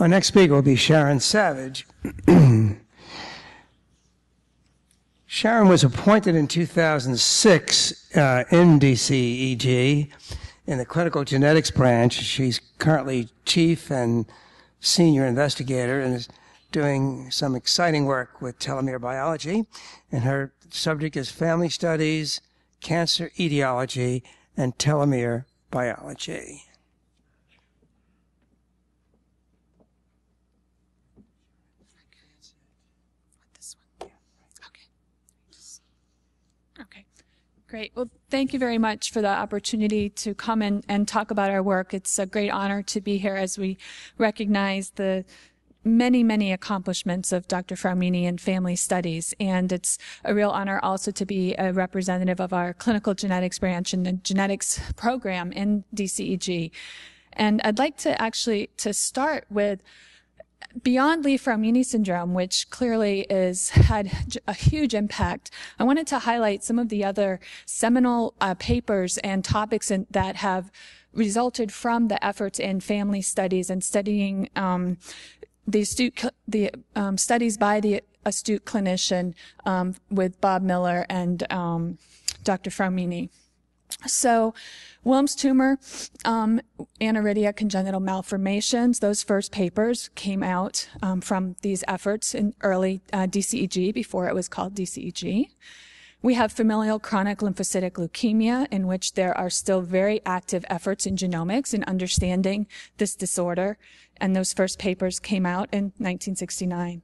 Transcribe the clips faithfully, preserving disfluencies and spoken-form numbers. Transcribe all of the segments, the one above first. Our next speaker will be Sharon Savage. Sharon was appointed in two thousand six uh, in D C E G in the clinical genetics branch. She's currently chief and senior investigator and is doing some exciting work with telomere biology. And her subject is family studies, cancer etiology, and telomere biology. Great. Well, thank you very much for the opportunity to come and, and talk about our work. It's a great honor to be here as we recognize the many, many accomplishments of Doctor Fraumeni in family studies. And it's a real honor also to be a representative of our clinical genetics branch and the genetics program in D C E G. And I'd like to actually to start with beyond Li-Fraumeni syndrome, which clearly is had a huge impact. I wanted to highlight some of the other seminal uh, papers and topics in, that have resulted from the efforts in family studies and studying um, the, astute, the um, studies by the astute clinician um, with Bob Miller and um, Doctor Fraumeni. So Wilms tumor, um, aniridia, congenital malformations, those first papers came out um, from these efforts in early uh, D C E G, before it was called D C E G. We have familial chronic lymphocytic leukemia, in which there are still very active efforts in genomics in understanding this disorder, and those first papers came out in nineteen sixty-nine.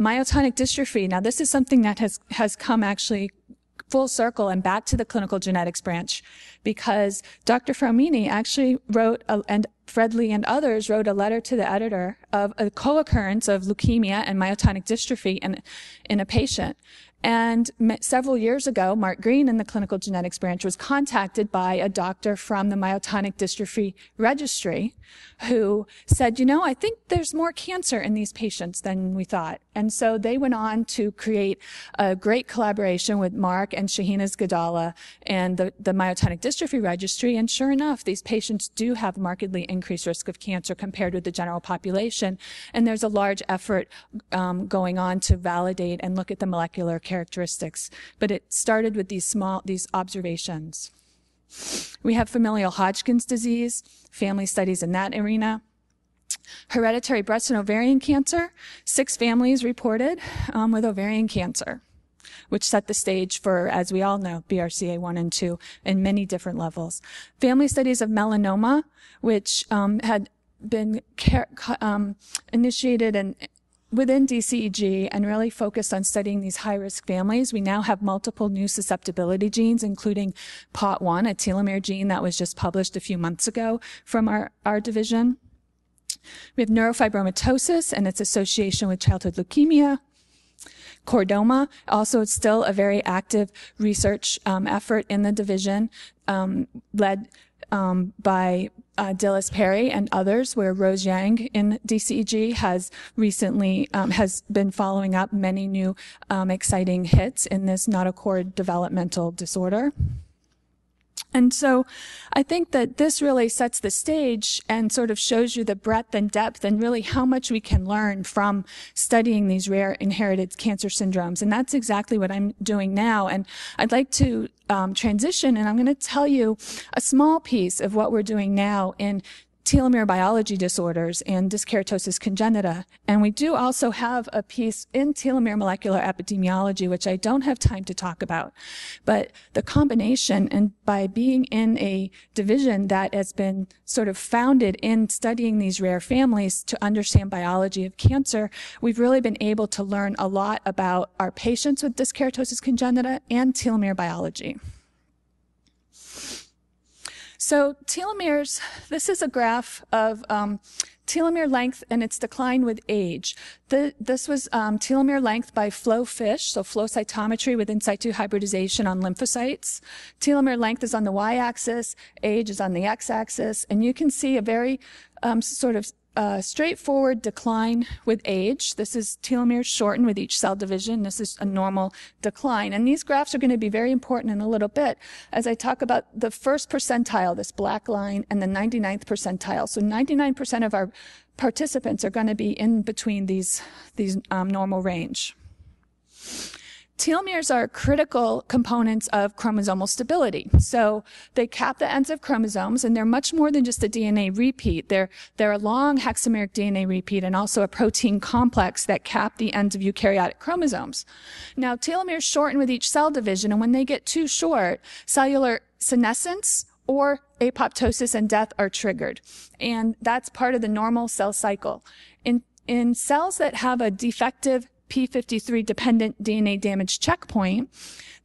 Myotonic dystrophy, now this is something that has, has come actually full circle and back to the clinical genetics branch, because Doctor Fraumeni actually wrote, a, and Fred Lee and others wrote a letter to the editor of a co-occurrence of leukemia and myotonic dystrophy in, in a patient. And several years ago, Mark Green in the clinical genetics branch was contacted by a doctor from the Myotonic Dystrophy Registry who said, you know, I think there's more cancer in these patients than we thought. And so they went on to create a great collaboration with Mark and Shahina Gadala and the, the Myotonic Dystrophy Registry. And sure enough, these patients do have markedly increased risk of cancer compared with the general population. And there's a large effort um, going on to validate and look at the molecular characteristics. characteristics, but it started with these small, these observations. We have familial Hodgkin's disease, family studies in that arena. Hereditary breast and ovarian cancer, six families reported um, with ovarian cancer, which set the stage for, as we all know, B R C A one and two in many different levels. Family studies of melanoma, which um, had been um, initiated and within D C E G and really focused on studying these high-risk families. We now have multiple new susceptibility genes, including P O T one, a telomere gene that was just published a few months ago from our, our division. We have neurofibromatosis and its association with childhood leukemia. Chordoma, also it's still a very active research um, effort in the division, um, led um, by Uh, Dillis Perry and others, where Rose Yang in D C E G has recently um, has been following up many new um, exciting hits in this notochord developmental disorder. And so I think that this really sets the stage and sort of shows you the breadth and depth and really how much we can learn from studying these rare inherited cancer syndromes. And that's exactly what I'm doing now. And I'd like to um, transition, and I'm going to tell you a small piece of what we're doing now in telomere biology disorders and dyskeratosis congenita. And we do also have a piece in telomere molecular epidemiology, which I don't have time to talk about. But the combination, and by being in a division that has been sort of founded in studying these rare families to understand biology of cancer, we've really been able to learn a lot about our patients with dyskeratosis congenita and telomere biology. So telomeres, this is a graph of um, telomere length, and it's declined with age. The, this was um, telomere length by flow fish, so flow cytometry with in situ hybridization on lymphocytes. Telomere length is on the y-axis, age is on the x-axis, and you can see a very um, sort of uh, straightforward decline with age. This is telomeres shortened with each cell division. This is a normal decline. And these graphs are going to be very important in a little bit as I talk about the first percentile, this black line, and the ninety-ninth percentile. So ninety-nine percent of our participants are going to be in between these, these um, normal range. Telomeres are critical components of chromosomal stability. So they cap the ends of chromosomes, and they're much more than just a D N A repeat. They're, they're a long hexameric D N A repeat and also a protein complex that cap the ends of eukaryotic chromosomes. Now, telomeres shorten with each cell division, and when they get too short, cellular senescence or apoptosis and death are triggered. And that's part of the normal cell cycle. In, in cells that have a defective p fifty-three dependent D N A damage checkpoint,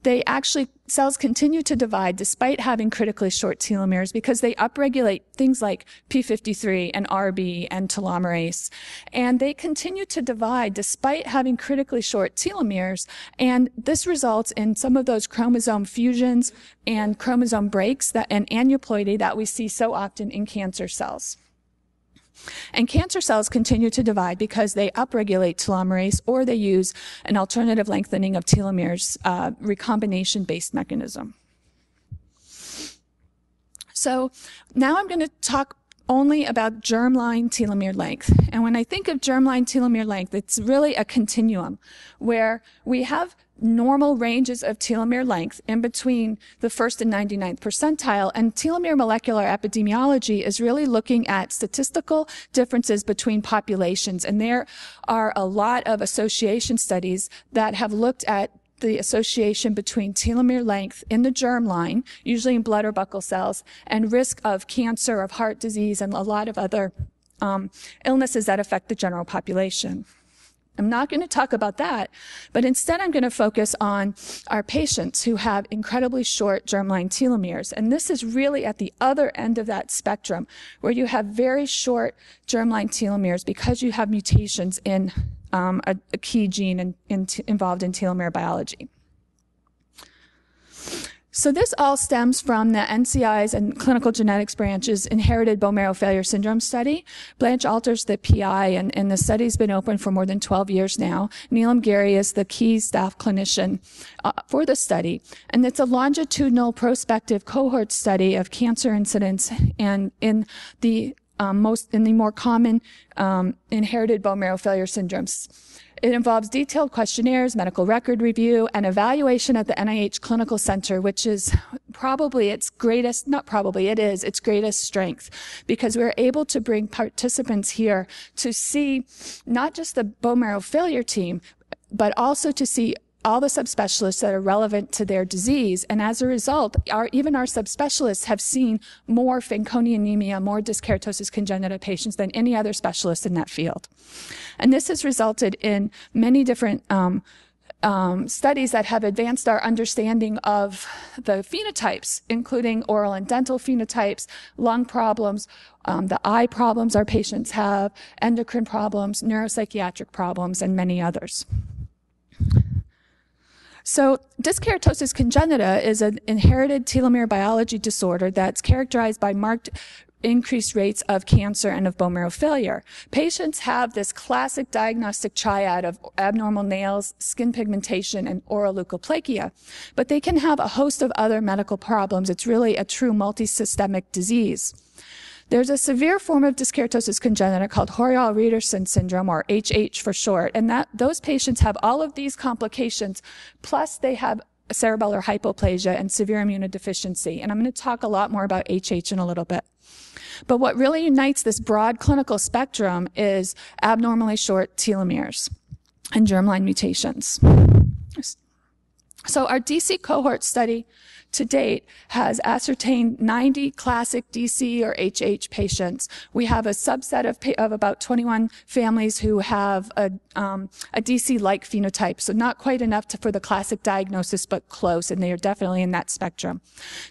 they actually, cells continue to divide despite having critically short telomeres because they upregulate things like p fifty-three and R B and telomerase. And they continue to divide despite having critically short telomeres. And this results in some of those chromosome fusions and chromosome breaks that, and aneuploidy that we see so often in cancer cells. And cancer cells continue to divide because they upregulate telomerase or they use an alternative lengthening of telomeres uh, recombination-based mechanism. So now I'm going to talk only about germline telomere length. And when I think of germline telomere length, it's really a continuum where we have normal ranges of telomere length in between the first and ninety-ninth percentile, and telomere molecular epidemiology is really looking at statistical differences between populations, and there are a lot of association studies that have looked at the association between telomere length in the germline, usually in blood or buccal cells, and risk of cancer, of heart disease, and a lot of other um, illnesses that affect the general population. I'm not going to talk about that, but instead I'm going to focus on our patients who have incredibly short germline telomeres. And this is really at the other end of that spectrum, where you have very short germline telomeres because you have mutations in um, a, a key gene in, in t- involved in telomere biology. So this all stems from the N C I's and clinical genetics branch's inherited bone marrow failure syndrome study. Blanche Alters, the P I, and, and the study's been open for more than twelve years now. Neelam Gary is the key staff clinician uh, for the study. And it's a longitudinal prospective cohort study of cancer incidence and in the um, most, in the more common um, inherited bone marrow failure syndromes. It involves detailed questionnaires, medical record review, and evaluation at the N I H Clinical Center, which is probably its greatest, not probably, it is its greatest strength, because we're able to bring participants here to see not just the bone marrow failure team, but also to see all the subspecialists that are relevant to their disease. And as a result, our, even our subspecialists have seen more Fanconi anemia, more dyskeratosis congenita patients than any other specialist in that field. And this has resulted in many different um, um, studies that have advanced our understanding of the phenotypes, including oral and dental phenotypes, lung problems, um, the eye problems our patients have, endocrine problems, neuropsychiatric problems, and many others. So dyskeratosis congenita is an inherited telomere biology disorder that's characterized by marked increased rates of cancer and of bone marrow failure. Patients have this classic diagnostic triad of abnormal nails, skin pigmentation, and oral leukoplakia, but they can have a host of other medical problems. It's really a true multisystemic disease. There's a severe form of dyskeratosis congenita called Hoyeraal-Hreidarsson syndrome, or H H for short, and that those patients have all of these complications, plus they have cerebellar hypoplasia and severe immunodeficiency. And I'm going to talk a lot more about H H in a little bit. But what really unites this broad clinical spectrum is abnormally short telomeres and germline mutations. So our D C cohort study to date has ascertained ninety classic D C or H H patients. We have a subset of, of about twenty-one families who have a, um, a D C-like phenotype, so not quite enough to, for the classic diagnosis, but close, and they are definitely in that spectrum.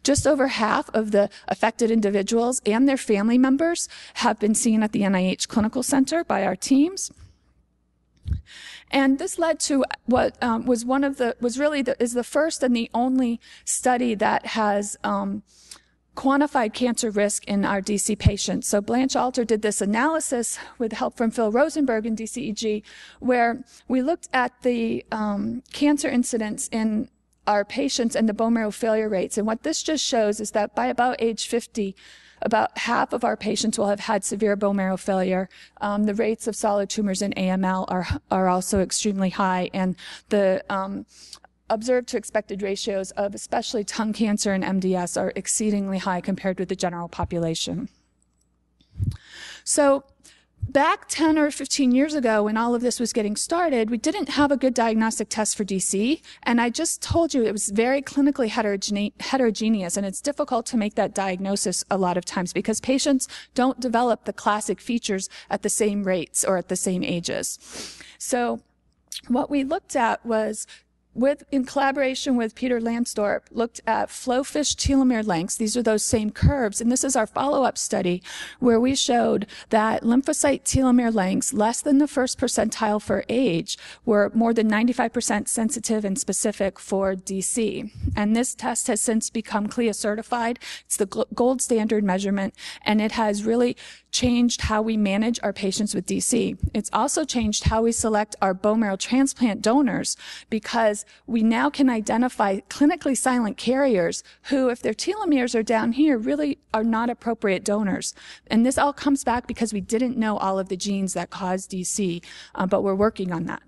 Just over half of the affected individuals and their family members have been seen at the N I H Clinical Center by our teams. And this led to what um, was one of the was really the, is the first and the only study that has um, quantified cancer risk in our D C patients. So Blanche Alters did this analysis with help from Phil Rosenberg in D C E G, where we looked at the um, cancer incidence in our patients and the bone marrow failure rates. And what this just shows is that by about age fifty, about half of our patients will have had severe bone marrow failure. Um, the rates of solid tumors and A M L are, are also extremely high, and the um, observed to expected ratios of especially tongue cancer and M D S are exceedingly high compared with the general population. So back ten or fifteen years ago, when all of this was getting started, we didn't have a good diagnostic test for D C, and I just told you it was very clinically heterogene heterogeneous, and it's difficult to make that diagnosis a lot of times because patients don't develop the classic features at the same rates or at the same ages. So what we looked at was, with, in collaboration with Peter Lansdorp, looked at flow fish telomere lengths. These are those same curves. And this is our follow-up study where we showed that lymphocyte telomere lengths less than the first percentile for age were more than ninety-five percent sensitive and specific for D C. And this test has since become CLIA certified. It's the gold standard measurement, and it has really changed how we manage our patients with D C. It's also changed how we select our bone marrow transplant donors, because we now can identify clinically silent carriers who, if their telomeres are down here, really are not appropriate donors. And this all comes back because we didn't know all of the genes that cause D C, uh, but we're working on that.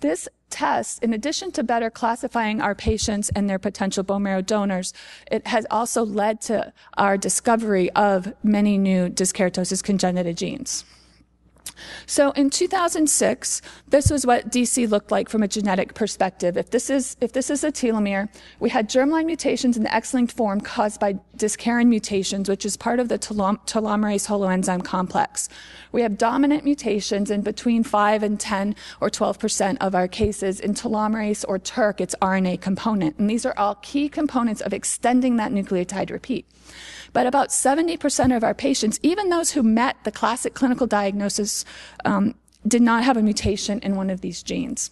This test, in addition to better classifying our patients and their potential bone marrow donors, it has also led to our discovery of many new dyskeratosis congenita genes. So in two thousand six, this was what D C looked like from a genetic perspective. If this is, if this is a telomere, we had germline mutations in the X-linked form caused by dyskerin mutations, which is part of the telom telomerase holoenzyme complex. We have dominant mutations in between five and ten or twelve percent of our cases in telomerase or T E R T, its R N A component. And these are all key components of extending that nucleotide repeat. But about seventy percent of our patients, even those who met the classic clinical diagnosis, um, did not have a mutation in one of these genes.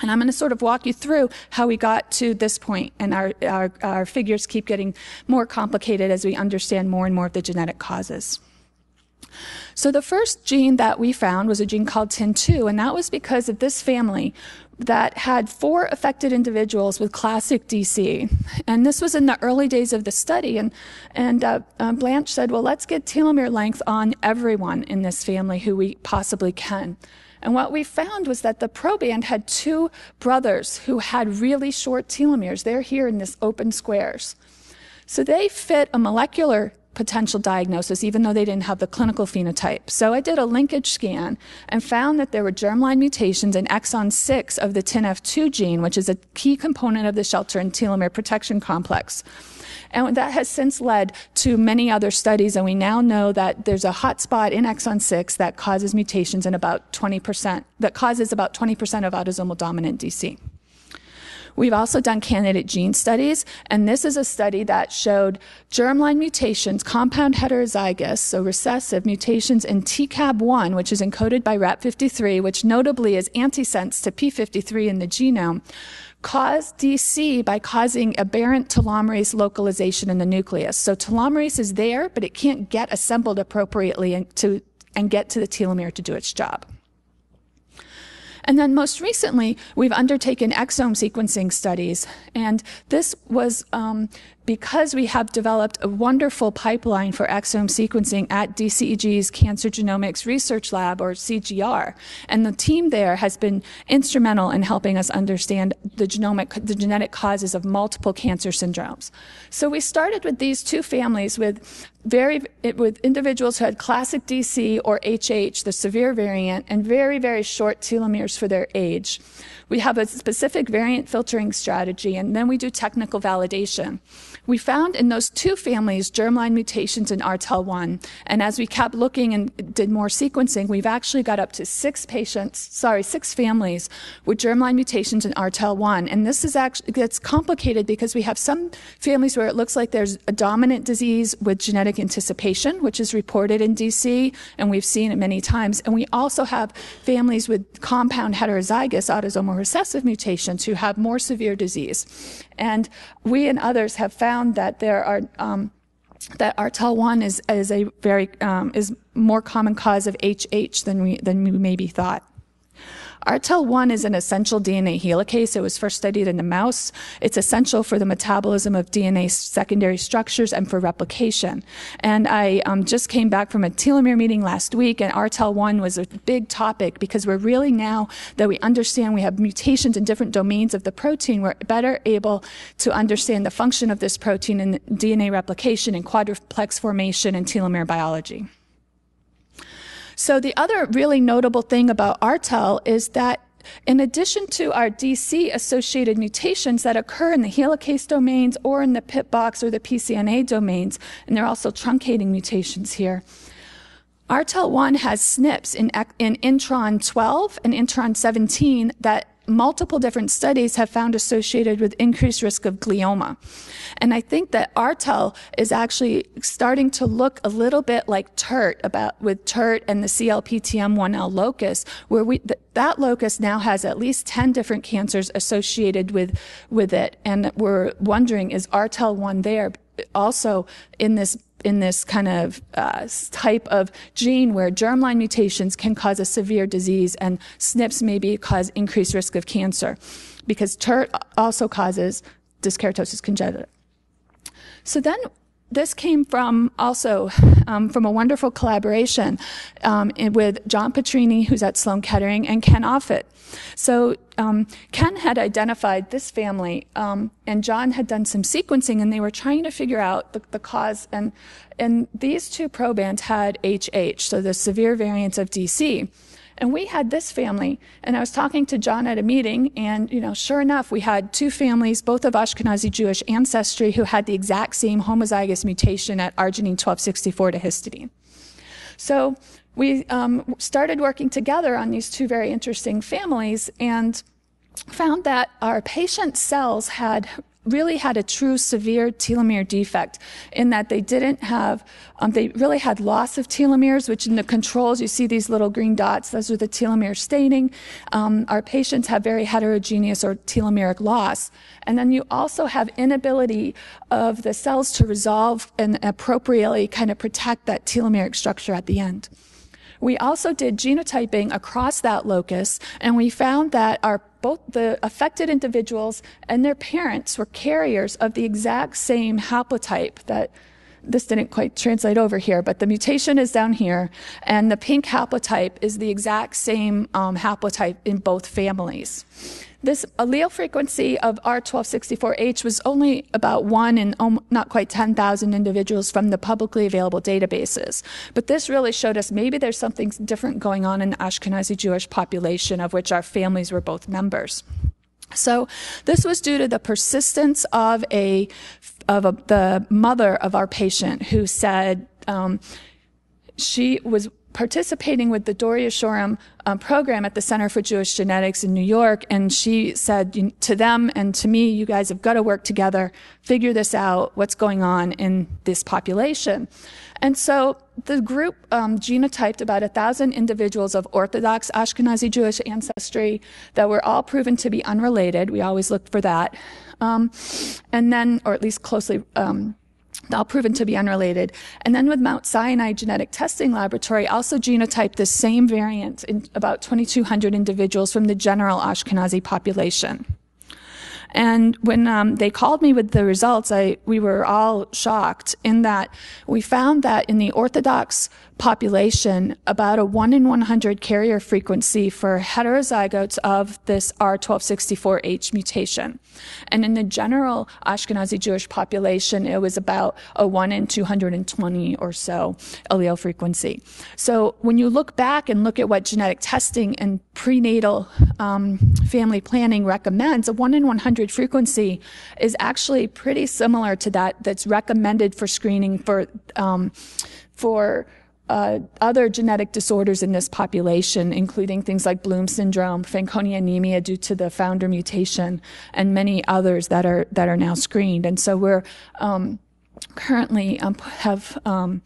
And I'm going to sort of walk you through how we got to this point, and our, our, our figures keep getting more complicated as we understand more and more of the genetic causes. So the first gene that we found was a gene called T I N two, and that was because of this family that had four affected individuals with classic D C. And this was in the early days of the study, and, and uh, uh, Blanche said, well, let's get telomere length on everyone in this family who we possibly can. And what we found was that the proband had two brothers who had really short telomeres. They're here in this open squares. So they fit a molecular potential diagnosis, even though they didn't have the clinical phenotype. So I did a linkage scan and found that there were germline mutations in exon six of the T I N F two gene, which is a key component of the shelter and telomere protection complex. And that has since led to many other studies, and we now know that there's a hotspot in exon six that causes mutations in about twenty percent, that causes about twenty percent of autosomal dominant D C. We've also done candidate gene studies, and this is a study that showed germline mutations, compound heterozygous, so recessive mutations in T C A B one, which is encoded by R A P fifty-three, which notably is antisense to p fifty-three in the genome, cause D C by causing aberrant telomerase localization in the nucleus. So telomerase is there, but it can't get assembled appropriately and, to, and get to the telomere to do its job. And then most recently, we've undertaken exome sequencing studies. And this was um, because we have developed a wonderful pipeline for exome sequencing at D C E G's Cancer Genomics Research Lab, or C G R. And the team there has been instrumental in helping us understand the, genomic, the genetic causes of multiple cancer syndromes. So we started with these two families with Very, with individuals who had classic D C or H H, the severe variant, and very, very short telomeres for their age. We have a specific variant filtering strategy, and then we do technical validation. We found in those two families germline mutations in R T E L one, and as we kept looking and did more sequencing, we've actually got up to six patients, sorry, six families with germline mutations in R T E L one, and this is actually, it's complicated because we have some families where it looks like there's a dominant disease with genetic anticipation, which is reported in D C, and we've seen it many times. And we also have families with compound heterozygous autosomal recessive mutations who have more severe disease. And we and others have found found that there are um, that R T E L one is is a very um, is more common cause of H H than we than we maybe thought. R T E L one is an essential D N A helicase. It was first studied in the mouse. It's essential for the metabolism of D N A secondary structures and for replication. And I um, just came back from a telomere meeting last week, and R T E L one was a big topic because we're really now that we understand we have mutations in different domains of the protein, we're better able to understand the function of this protein in D N A replication and quadruplex formation and telomere biology. So the other really notable thing about R T E L is that in addition to our D C-associated mutations that occur in the helicase domains or in the P I P box or the P C N A domains, and there are also truncating mutations here, R T E L one has S N Ps in, in intron twelve and intron seventeen that multiple different studies have found associated with increased risk of glioma. And I think that R T E L is actually starting to look a little bit like T E R T, about with T E R T and the C L P T M one L locus, where we th that locus now has at least ten different cancers associated with with it, and we're wondering, is R T E L one there also in this in this kind of uh, type of gene where germline mutations can cause a severe disease and S N Ps maybe cause increased risk of cancer, because T E R T also causes dyskeratosis congenita. So then this came from also um, from a wonderful collaboration um, with John Petrini, who's at Sloan Kettering, and Ken Offit. So um, Ken had identified this family, um, and John had done some sequencing, and they were trying to figure out the, the cause. And, and these two probands had H H, so the severe variants of D C. And we had this family, and I was talking to John at a meeting, and you know, sure enough, we had two families, both of Ashkenazi Jewish ancestry, who had the exact same homozygous mutation at arginine twelve sixty-four to histidine. So we um, started working together on these two very interesting families, and found that our patient cells had really had a true severe telomere defect in that they didn't have, um, they really had loss of telomeres, which in the controls you see these little green dots, those are the telomere staining. Um, our patients have very heterogeneous or telomeric loss. And then you also have inability of the cells to resolve and appropriately kind of protect that telomeric structure at the end. We also did genotyping across that locus, and we found that our both the affected individuals and their parents were carriers of the exact same haplotype. That this didn't quite translate over here, but the mutation is down here, and the pink haplotype is the exact same um, haplotype in both families. This allele frequency of R twelve sixty-four H was only about one in not quite ten thousand individuals from the publicly available databases. But this really showed us maybe there's something different going on in the Ashkenazi Jewish population, of which our families were both members. So this was due to the persistence of a of a, the mother of our patient, who said um, she was participating with the Doria Shoram um, program at the Center for Jewish Genetics in New York, and she said to them and to me, you guys have got to work together, figure this out, what's going on in this population. And so the group um, genotyped about one thousand individuals of Orthodox Ashkenazi Jewish ancestry that were all proven to be unrelated. We always looked for that. Um, and then, or at least closely um, all proven to be unrelated. And then with Mount Sinai Genetic Testing Laboratory, also genotyped the same variant in about twenty-two hundred individuals from the general Ashkenazi population. And when um, they called me with the results, I, we were all shocked in that we found that in the Orthodox population, about a one in one hundred carrier frequency for heterozygotes of this R twelve sixty-four H mutation. And in the general Ashkenazi Jewish population, it was about a one in two hundred twenty or so allele frequency. So when you look back and look at what genetic testing and prenatal um, family planning recommends, a one in one hundred frequency is actually pretty similar to that that's recommended for screening for, um, for Uh, other genetic disorders in this population, including things like Wilms syndrome, Fanconi anemia due to the founder mutation, and many others that are that are now screened. And so we're um, currently um, have um,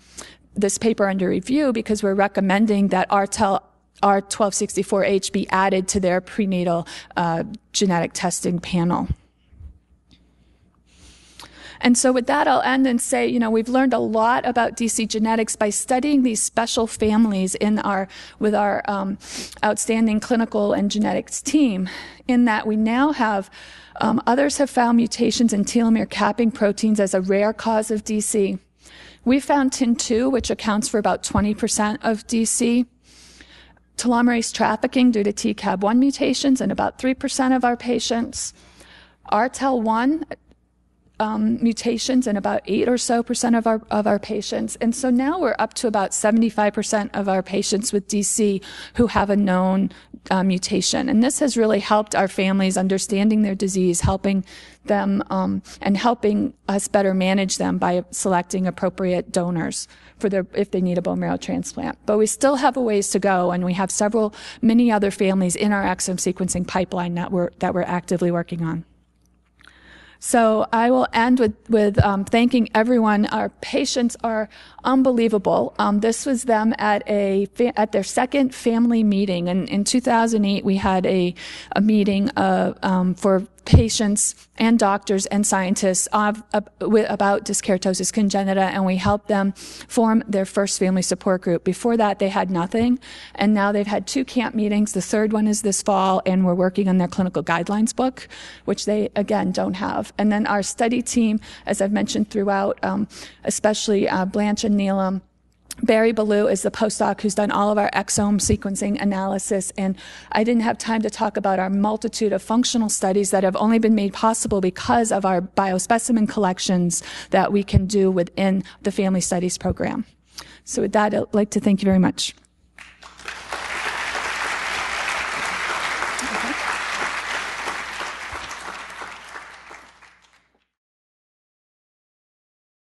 this paper under review because we're recommending that R twelve sixty-four H be added to their prenatal uh, genetic testing panel. And so with that, I'll end and say, you know, we've learned a lot about D C genetics by studying these special families in our, with our um, outstanding clinical and genetics team, in that we now have, um, others have found mutations in telomere capping proteins as a rare cause of D C. We found T I N two, which accounts for about twenty percent of D C, telomerase trafficking due to T C A B one mutations in about three percent of our patients, R T E L one um, mutations in about eight or so percent of our, of our patients. And so now we're up to about seventy-five percent of our patients with D C who have a known uh, mutation. And this has really helped our families understanding their disease, helping them um, and helping us better manage them by selecting appropriate donors for their, if they need a bone marrow transplant. But we still have a ways to go, and we have several, many other families in our exome sequencing pipeline that we're, that we're actively working on. So I will end with, with um, thanking everyone. Our patients are unbelievable. Um, this was them at a at their second family meeting. And in two thousand eight, we had a, a meeting uh, um, for patients and doctors and scientists of, of, about dyskeratosis congenita, and we helped them form their first family support group. Before that, they had nothing, and now they've had two camp meetings. The third one is this fall, and we're working on their clinical guidelines book, which they, again, don't have. And then our study team, as I've mentioned throughout, um, especially uh, Blanche and Neelam Barry Ballou is the postdoc who's done all of our exome sequencing analysis, and I didn't have time to talk about our multitude of functional studies that have only been made possible because of our biospecimen collections that we can do within the Family Studies program. So with that, I'd like to thank you very much.